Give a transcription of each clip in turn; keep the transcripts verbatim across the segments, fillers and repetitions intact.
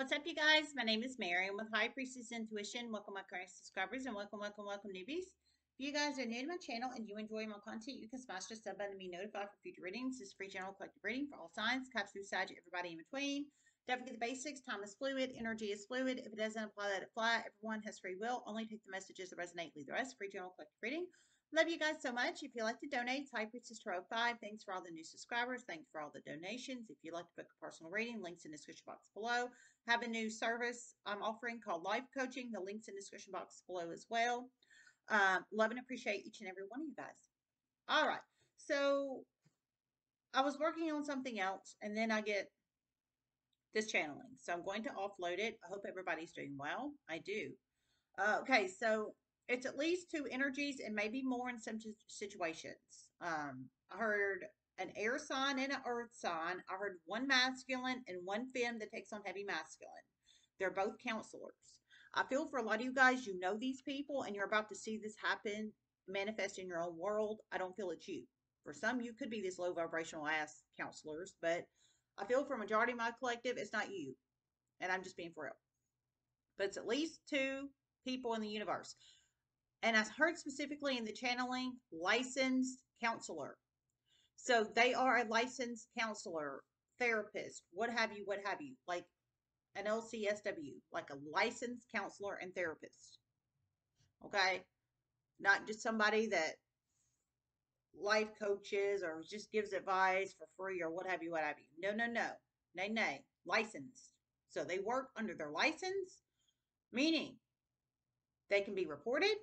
What's up, you guys? My name is Mary. I'm with High Priestess Intuition. Welcome, my current subscribers, and welcome, welcome, welcome, newbies. If you guys are new to my channel and you enjoy my content, you can smash the sub button to be notified for future readings. This is free general collective reading for all signs, Caps, Sag, everybody in between. Don't forget the basics. Time is fluid. Energy is fluid. If it doesn't apply, let it fly. Everyone has free will. Only take the messages that resonate. Leave the rest. Free general collective reading. Love you guys so much. If you'd like to donate, it's High Priestess two oh five. Thanks for all the new subscribers. Thanks for all the donations. If you'd like to book a personal reading, links in the description box below. I have a new service I'm offering called Life Coaching. The link's in the description box below as well. Um, love and appreciate each and every one of you guys. All right. So I was working on something else, and then I get this channeling. So I'm going to offload it. I hope everybody's doing well. I do. Uh, okay. So it's at least two energies and maybe more in some situations. Um, I heard an air sign and an earth sign. I heard one masculine and one femme that takes on heavy masculine. They're both counselors. I feel for a lot of you guys, you know these people, and you're about to see this happen, manifest in your own world. I don't feel it's you. For some, you could be this low vibrational ass counselors, but I feel for a majority of my collective, it's not you. And I'm just being for real. But it's at least two people in the universe. And I heard specifically in the channeling, licensed counselor. So they are a licensed counselor, therapist, what have you, what have you. Like an L C S W, like a licensed counselor and therapist. Okay? Not just somebody that life coaches or just gives advice for free or what have you, what have you. No, no, no. Nay, nay. Licensed. So they work under their license, meaning they can be reported.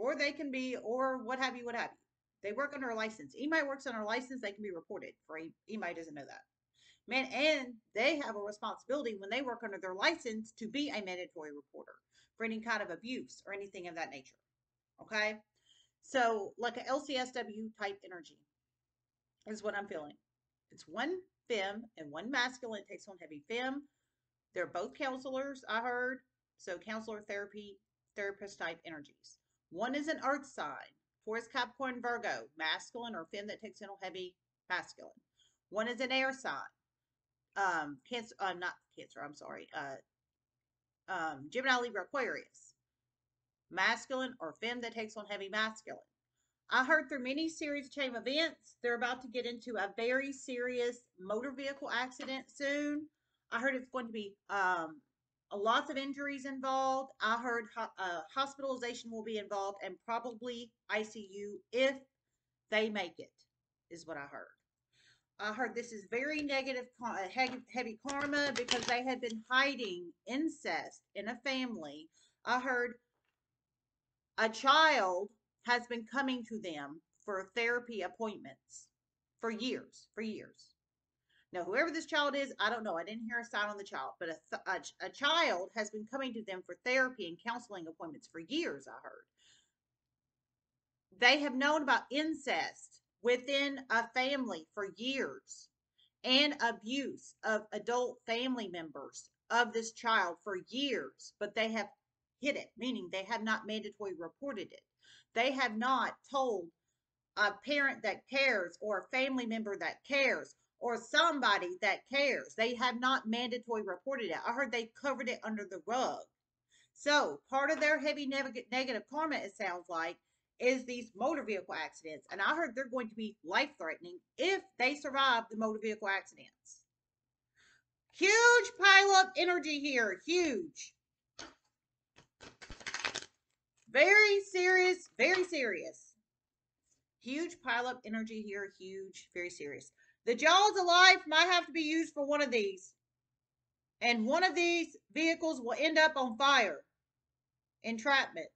Or they can be, or what have you, what have you. They work under a license. E M I works under a license. They can be reported for E M I doesn't know that. Man, and they have a responsibility when they work under their license to be a mandatory reporter for any kind of abuse or anything of that nature. Okay? So, like an L C S W type energy is what I'm feeling. It's one femme and one masculine. It takes on heavy femme. They're both counselors, I heard. So, counselor, therapy, therapist type energies. One is an earth sign, Taurus, Capricorn, Virgo, masculine or femme that takes in a heavy masculine. One is an air sign, um, Cancer, uh, not Cancer, I'm sorry, uh, um, Gemini, Libra, Aquarius, masculine or femme that takes on heavy masculine. I heard through many series chain events, they're about to get into a very serious motor vehicle accident soon. I heard it's going to be, um, lots of injuries involved. I heard uh, hospitalization will be involved and probably I C U if they make it, is what I heard. I heard this is very negative, heavy karma because they had been hiding incest in a family. I heard a child has been coming to them for therapy appointments for years, for years. Now, whoever this child is, I don't know. I didn't hear a sign on the child, but a, a, a child has been coming to them for therapy and counseling appointments for years, I heard. They have known about incest within a family for years and abuse of adult family members of this child for years, but they have hid it, meaning they have not mandatory reported it. They have not told a parent that cares or a family member that cares or somebody that cares. They have not mandatory reported it. I heard they covered it under the rug. So part of their heavy negative karma, it sounds like, is these motor vehicle accidents. And I heard they're going to be life-threatening if they survive the motor vehicle accidents. Huge pile of energy here. Huge. Very serious. Very serious. Huge pile of energy here. Huge. Very serious. The jaws of life might have to be used for one of these. And one of these vehicles will end up on fire. Entrapment.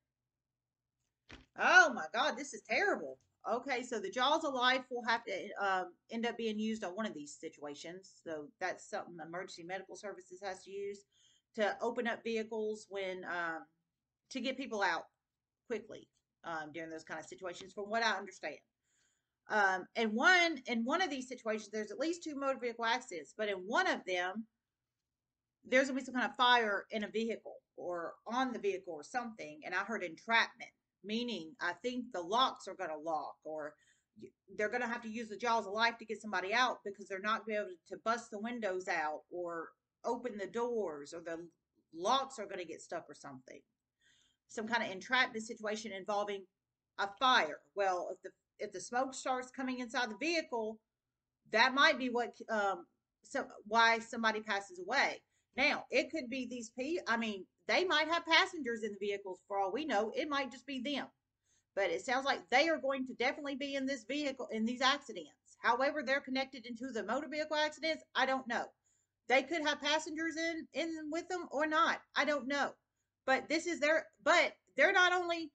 Oh my God, this is terrible. Okay, so the jaws of life will have to um, end up being used on one of these situations. So that's something emergency medical services has to use to open up vehicles when, um, to get people out quickly um, during those kind of situations, from what I understand. Um, and one, in one of these situations, there's at least two motor vehicle accidents, but in one of them, there's going to be some kind of fire in a vehicle or on the vehicle or something. And I heard entrapment, meaning I think the locks are going to lock, or they're going to have to use the jaws of life to get somebody out because they're not going to be able to bust the windows out or open the doors or the locks are going to get stuck or something. Some kind of entrapment situation involving a fire. Well, if the if the smoke starts coming inside the vehicle, that might be what um so why somebody passes away. Now, it could be these people. I mean, they might have passengers in the vehicles for all we know. It might just be them. But it sounds like they are going to definitely be in this vehicle, in these accidents. However they're connected into the motor vehicle accidents, I don't know. They could have passengers in, in with them or not. I don't know. But this is their, but they're not only,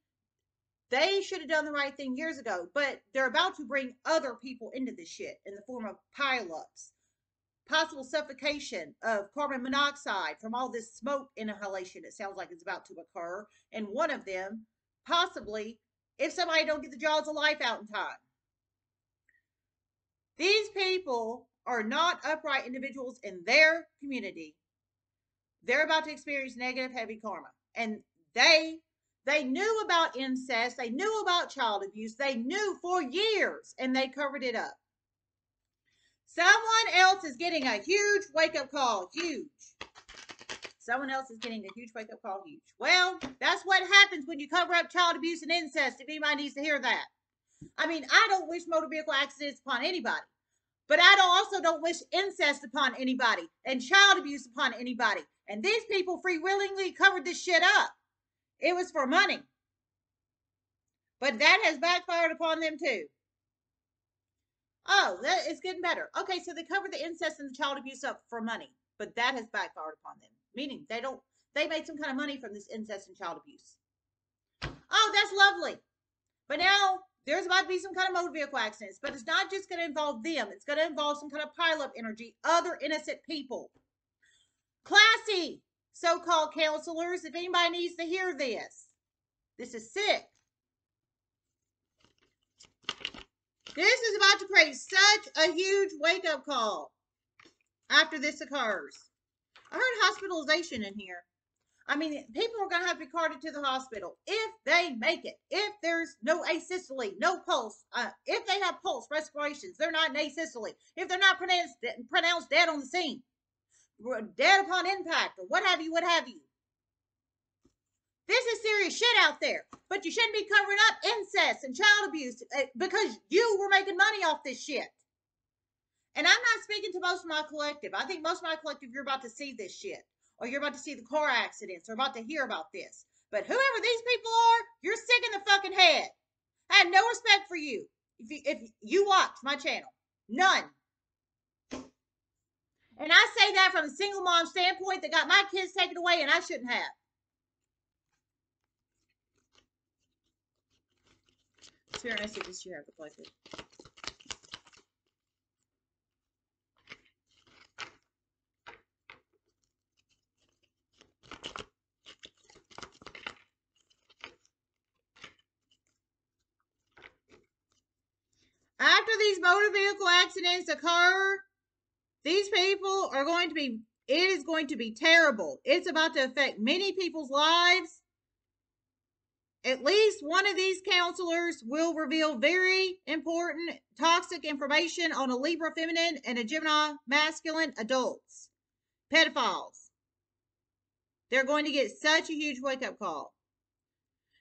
they should have done the right thing years ago, but they're about to bring other people into this shit in the form of pileups, possible suffocation of carbon monoxide from all this smoke inhalation it sounds like it's about to occur. And one of them, possibly, if somebody don't get the jaws of life out in time. These people are not upright individuals in their community. They're about to experience negative heavy karma. And they they knew about incest. They knew about child abuse. They knew for years and they covered it up. Someone else is getting a huge wake-up call. Huge. Someone else is getting a huge wake-up call. Huge. Well, that's what happens when you cover up child abuse and incest, if anybody needs to hear that. I mean, I don't wish motor vehicle accidents upon anybody. But I don't, also don't wish incest upon anybody and child abuse upon anybody. And these people free-willingly covered this shit up. It was for money. But that has backfired upon them too. Oh, that is getting better. Okay, so they covered the incest and the child abuse up for money. But that has backfired upon them. Meaning they don't, they made some kind of money from this incest and child abuse. Oh, that's lovely. But now there's about to be some kind of motor vehicle accidents, but it's not just going to involve them. It's going to involve some kind of pileup energy, other innocent people. Classy so-called counselors, if anybody needs to hear this. This is sick. This is about to create such a huge wake-up call after this occurs. I heard hospitalization in here. I mean, people are going to have to be carted to the hospital if they make it. If there's no asystole, no pulse, uh, if they have pulse respirations, they're not in asystole. If they're not pronounced, pronounced dead on the scene, dead upon impact, or what have you, what have you. This is serious shit out there. But you shouldn't be covering up incest and child abuse because you were making money off this shit. And I'm not speaking to most of my collective. I think most of my collective, you're about to see this shit. Or you're about to see the car accidents, or about to hear about this. But whoever these people are, you're sick in the fucking head. I have no respect for you. If you, if you watch my channel. None. And I say that from a single mom standpoint that got my kids taken away and I shouldn't have. Spirit messages you have reflected. After these motor vehicle accidents occur, these people are going to be, it is going to be terrible. It's about to affect many people's lives. At least one of these counselors will reveal very important toxic information on a Libra feminine and a Gemini masculine adults. Pedophiles. They're going to get such a huge wake-up call.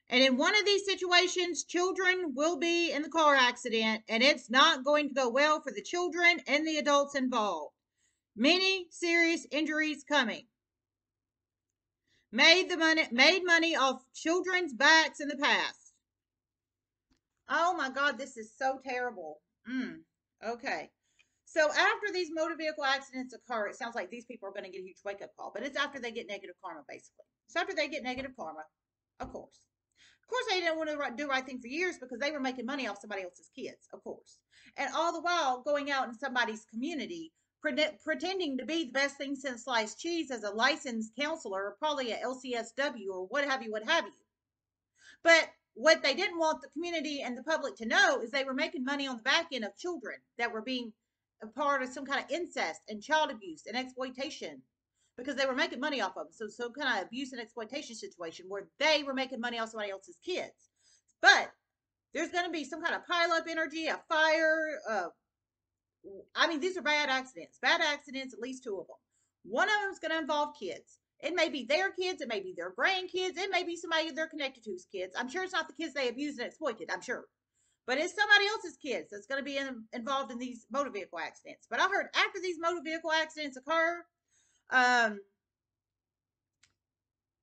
And in one of these situations, children will be in the car accident, and it's not going to go well for the children and the adults involved. Many serious injuries coming. Made the money, made money off children's backs in the past. Oh my God, this is so terrible. Mm, okay. So after these motor vehicle accidents occur, it sounds like these people are going to get a huge wake-up call, but it's after they get negative karma, basically. It's after they get negative karma, of course. Of course, they didn't want to do the right thing for years because they were making money off somebody else's kids, of course. And all the while, going out in somebody's community, pre- pretending to be the best thing since sliced cheese as a licensed counselor, or probably a L C S W, or what have you, what have you. But what they didn't want the community and the public to know is they were making money on the back end of children that were being a part of some kind of incest and child abuse and exploitation. Because they were making money off of them. So some kind of abuse and exploitation situation where they were making money off somebody else's kids. But there's going to be some kind of pile-up energy, a fire. Uh, I mean, these are bad accidents. Bad accidents, at least two of them. One of them is going to involve kids. It may be their kids. It may be their grandkids. It may be somebody they're connected to's kids. I'm sure it's not the kids they abused and exploited. I'm sure. But it's somebody else's kids that's going to be in, involved in these motor vehicle accidents. But I heard after these motor vehicle accidents occur, um,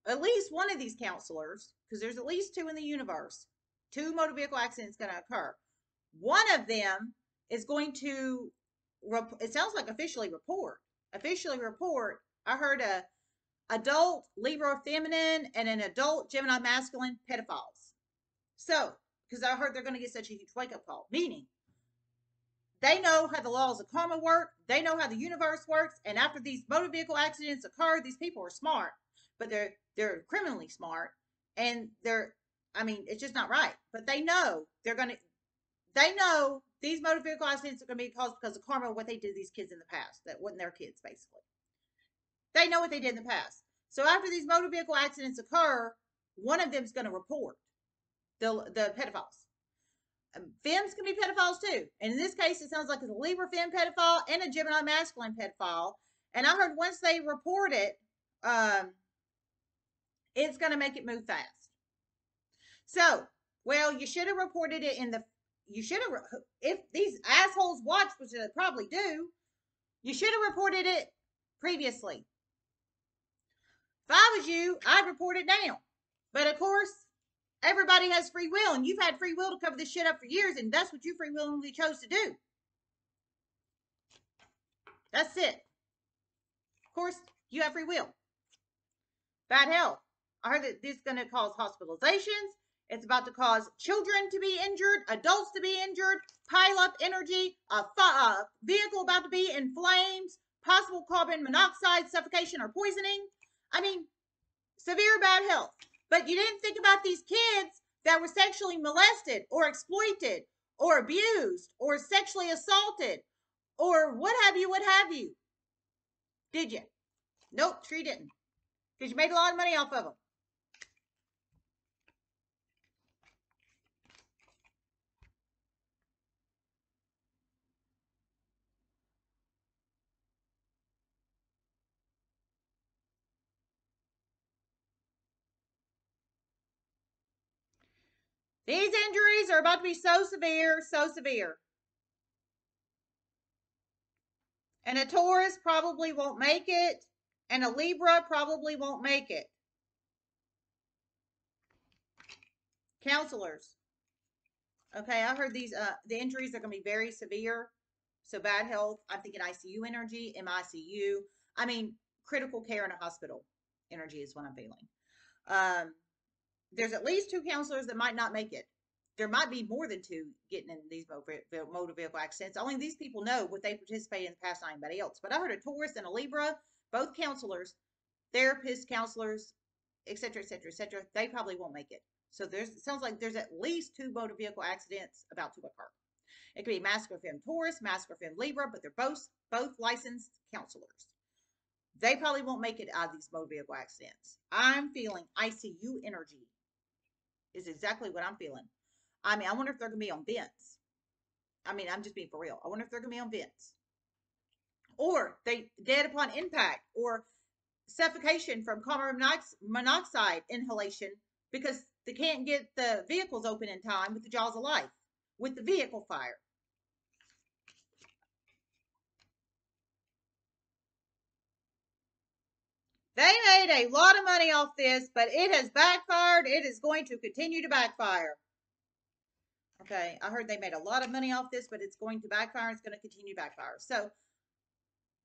at least one of these counselors, because there's at least two in the universe, two motor vehicle accidents going to occur. One of them is going to, it sounds like officially report. Officially report, I heard a adult Libra feminine and an adult Gemini masculine pedophiles. So, because I heard they're going to get such a huge wake-up call. Meaning, they know how the laws of karma work. They know how the universe works. And after these motor vehicle accidents occur, these people are smart. But they're they're criminally smart. And they're, I mean, it's just not right. But they know they're going to, they know these motor vehicle accidents are going to be caused because of karma, what they did to these kids in the past. That wasn't their kids, basically. They know what they did in the past. So after these motor vehicle accidents occur, one of them is going to report the, the pedophiles. Femmes can be pedophiles too. And in this case, it sounds like it's a Libra femme pedophile and a Gemini masculine pedophile. And I heard once they report it, um, it's going to make it move fast. So, well, you should have reported it in the, you should have, if these assholes watch, which they probably do, you should have reported it previously. If I was you, I'd report it now. But of course, everybody has free will, and you've had free will to cover this shit up for years, and that's what you free willingly chose to do. That's it. Of course, you have free will. Bad health. I heard that this is going to cause hospitalizations. It's about to cause children to be injured, adults to be injured, pile up energy, a, a vehicle about to be in flames, possible carbon monoxide, suffocation, or poisoning. I mean, severe bad health. But you didn't think about these kids that were sexually molested or exploited or abused or sexually assaulted or what have you, what have you. Did you? Nope, sure you didn't. Because you made a lot of money off of them. These injuries are about to be so severe, so severe. And a Taurus probably won't make it. And a Libra probably won't make it. Counselors. Okay, I heard these, uh, the injuries are going to be very severe. So bad health. I'm thinking I C U energy, M I C U. I mean, critical care in a hospital energy is what I'm feeling. Um. There's at least two counselors that might not make it. There might be more than two getting in these motor vehicle accidents. Only these people know what they participated in the past, not anybody else. But I heard a Taurus and a Libra, both counselors, therapists, counselors, et cetera, et cetera, et cetera. They probably won't make it. So there's, it sounds like there's at least two motor vehicle accidents about to occur. It could be masculine femme Taurus, masculine femme Libra, but they're both, both licensed counselors. They probably won't make it out of these motor vehicle accidents. I'm feeling I C U energy. Is exactly what I'm feeling. I mean, I wonder if they're going to be on vents. I mean, I'm just being for real. I wonder if they're going to be on vents. Or they dead upon impact or suffocation from carbon monoxide inhalation because they can't get the vehicles open in time with the jaws of life, with the vehicle fire. They made a lot of money off this, but it has backfired. It is going to continue to backfire. Okay, I heard they made a lot of money off this, but it's going to backfire. It's going to continue to backfire. So,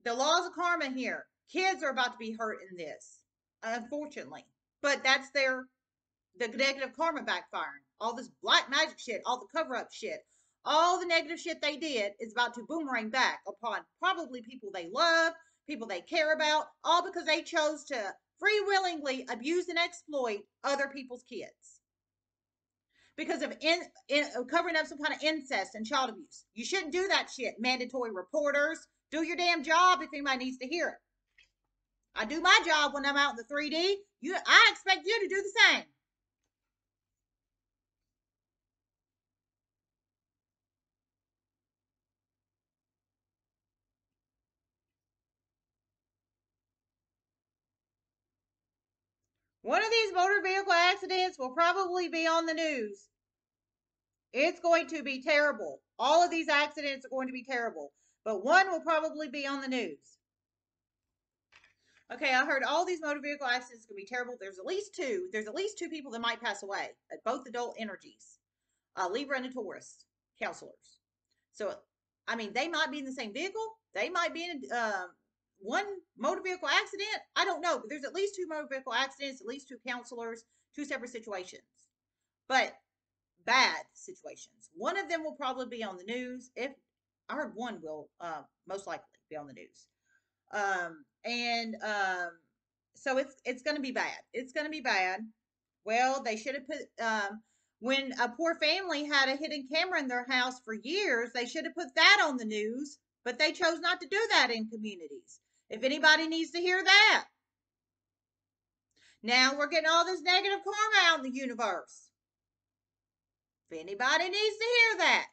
the laws of karma here. Kids are about to be hurt in this, unfortunately. But that's their, the negative karma backfiring. All this black magic shit, all the cover-up shit, all the negative shit they did is about to boomerang back upon probably people they love, people they care about, all because they chose to free willingly abuse and exploit other people's kids because of in, in, covering up some kind of incest and child abuse. You shouldn't do that shit, mandatory reporters. Do your damn job if anybody needs to hear it. I do my job when I'm out in the three D. You, I expect you to do the same. One of these motor vehicle accidents will probably be on the news. It's going to be terrible. All of these accidents are going to be terrible, but one will probably be on the news. Okay, I heard all these motor vehicle accidents are going to be terrible. There's at least two. There's at least two people that might pass away, at both adult energies, uh, Libra and a Taurus, counselors. So, I mean, they might be in the same vehicle. They might be in uh, one motor vehicle accident. I don't know, but there's at least two motor vehicle accidents, at least two counselors, two separate situations. But bad situations. One of them will probably be on the news. If I heard one will uh, most likely be on the news. Um, and um, so it's it's going to be bad. It's going to be bad. Well, they should have put, um, when a poor family had a hidden camera in their house for years, they should have put that on the news, but they chose not to do that in communities. If anybody needs to hear that. Now we're getting all this negative karma out in the universe. If anybody needs to hear that.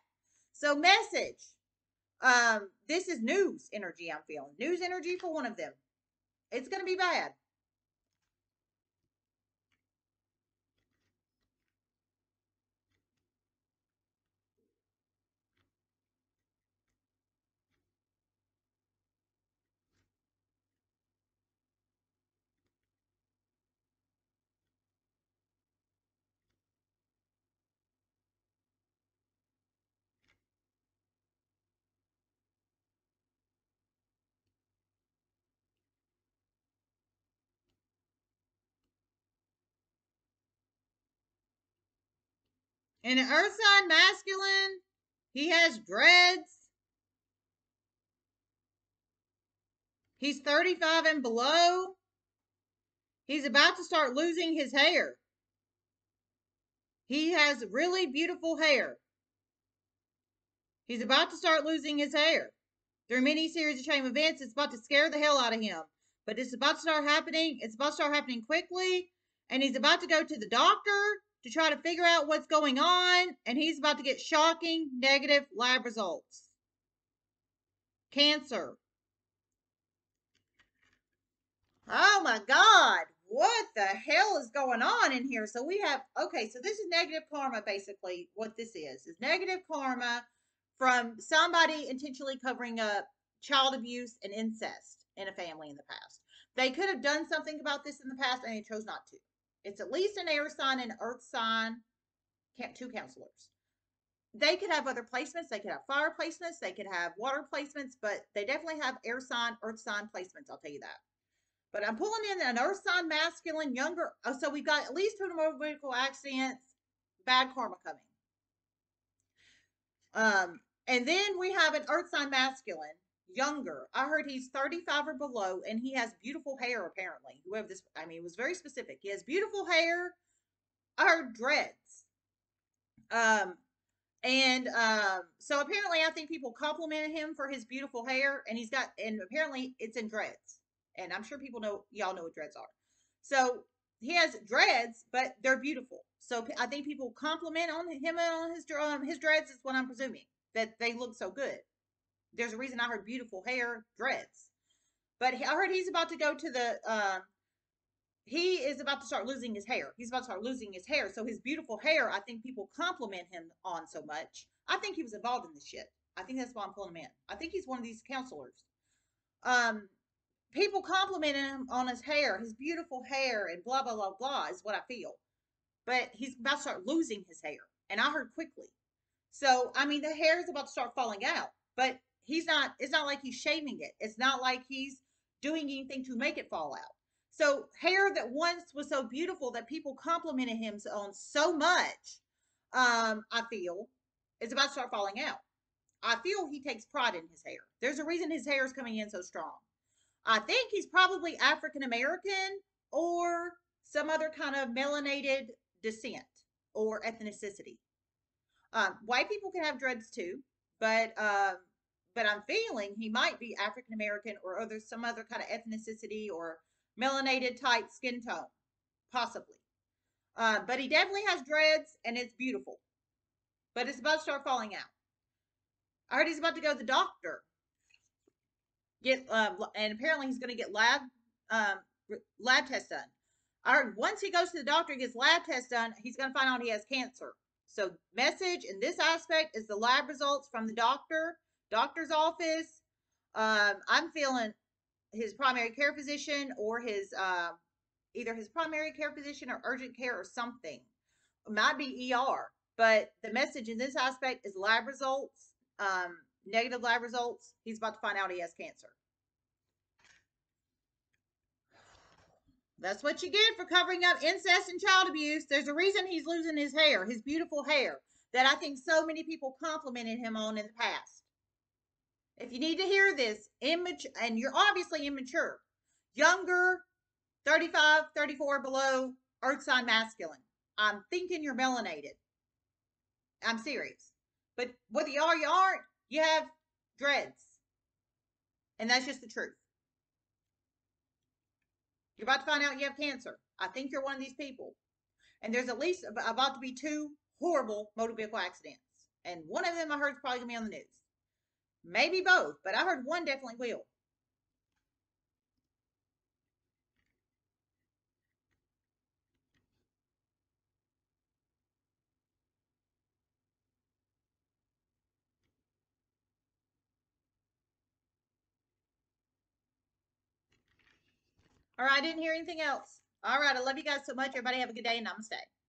So message. Um, this is news energy I'm feeling. News energy for one of them. It's going to be bad. In an earth sign masculine, he has dreads. He's thirty-five and below. He's about to start losing his hair. He has really beautiful hair. He's about to start losing his hair. Through many series of chain events, it's about to scare the hell out of him. But it's about to start happening. It's about to start happening quickly. And he's about to go to the doctor to try to figure out what's going on, and he's about to get shocking negative lab results. Cancer. Oh my God, what the hell is going on in here? So we have, okay, so this is negative karma, basically what this is, is negative karma from somebody intentionally covering up child abuse and incest in a family in the past. They could have done something about this in the past, and they chose not to. It's at least an air sign and earth sign, two counselors. They could have other placements. They could have fire placements. They could have water placements, but they definitely have air sign, earth sign placements. I'll tell you that. But I'm pulling in an earth sign, masculine, younger. Oh, so we've got at least two motor vehicle accidents, bad karma coming. Um, and then we have an earth sign, masculine, younger. I heard he's thirty-five or below, and he has beautiful hair, apparently. Whoever this, I mean, it was very specific. He has beautiful hair. I heard dreads. Um, and um, so apparently I think people complimented him for his beautiful hair, and he's got, and apparently it's in dreads. And I'm sure people know, y'all know what dreads are. So he has dreads, but they're beautiful. So I think people compliment on him and on his, um, his dreads is what I'm presuming, that they look so good. There's a reason I heard beautiful hair, dreads. But I heard he's about to go to the, uh, he is about to start losing his hair. He's about to start losing his hair. So his beautiful hair, I think people compliment him on so much. I think he was involved in this shit. I think that's why I'm pulling him in. I think he's one of these counselors. Um, people complimented him on his hair, his beautiful hair, and blah, blah, blah, blah is what I feel. But he's about to start losing his hair. And I heard quickly. So, I mean, the hair is about to start falling out. But he's not, it's not like he's shaving it. It's not like he's doing anything to make it fall out. So hair that once was so beautiful that people complimented him on so much, um, I feel, is about to start falling out. I feel he takes pride in his hair. There's a reason his hair is coming in so strong. I think he's probably African American or some other kind of melanated descent or ethnicity. Um, white people can have dreads too, but, um, But I'm feeling he might be African American or other some other kind of ethnicity or melanated type skin tone, possibly. Uh, but he definitely has dreads and it's beautiful. But it's about to start falling out. I heard he's about to go to the doctor. Get um, and apparently he's going to get lab um, lab tests done. Or once he goes to the doctor and gets lab tests done, he's going to find out he has cancer. So message in this aspect is the lab results from the doctor, doctor's office. Um, I'm feeling his primary care physician or his, uh, either his primary care physician or urgent care or something. It might be E R, but the message in this aspect is lab results, um, negative lab results. He's about to find out he has cancer. That's what you get for covering up incest and child abuse. There's a reason he's losing his hair, his beautiful hair, that I think so many people complimented him on in the past. If you need to hear this, immature, and you're obviously immature, younger, thirty-five, thirty-four below, earth sign masculine. I'm thinking you're melanated. I'm serious. But whether you are, you aren't, you have dreads. And that's just the truth. You're about to find out you have cancer. I think you're one of these people. And there's at least about to be two horrible motor vehicle accidents. And one of them I heard is probably going to be on the news. Maybe both, but I heard one definitely will. All right, I didn't hear anything else. All right, I love you guys so much. Everybody have a good day and namaste.